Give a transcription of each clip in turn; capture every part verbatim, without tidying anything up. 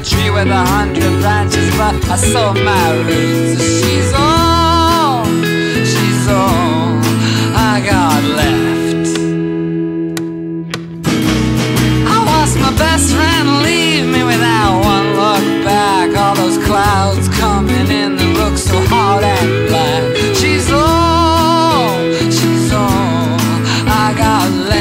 a tree with a hundred branches, but I saw my roots. She's all, she's all I got left. I watched my best friend leave me without one look back. All those clouds coming in that look so hard and black. She's all, she's all I got left.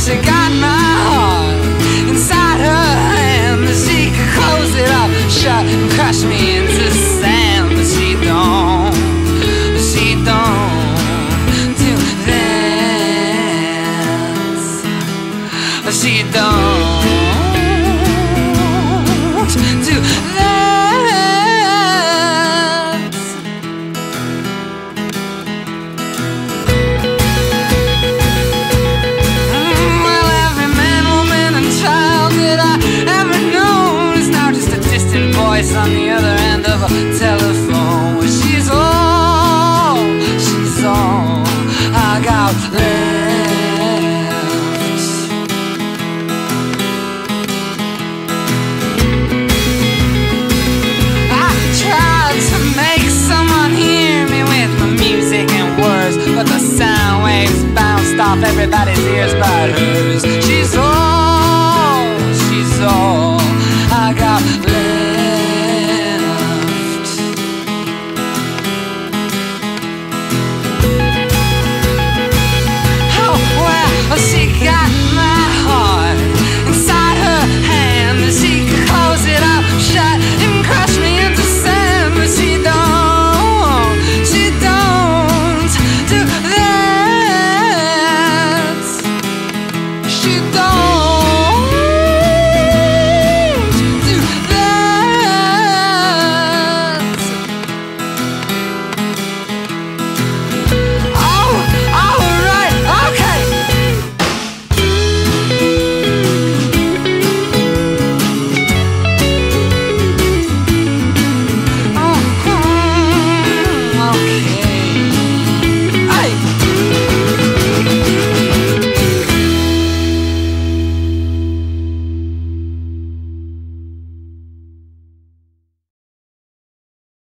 She got my heart inside her hand, that she could close it up shut and crush me into sand. But she don't, but she don't do that. But she don't.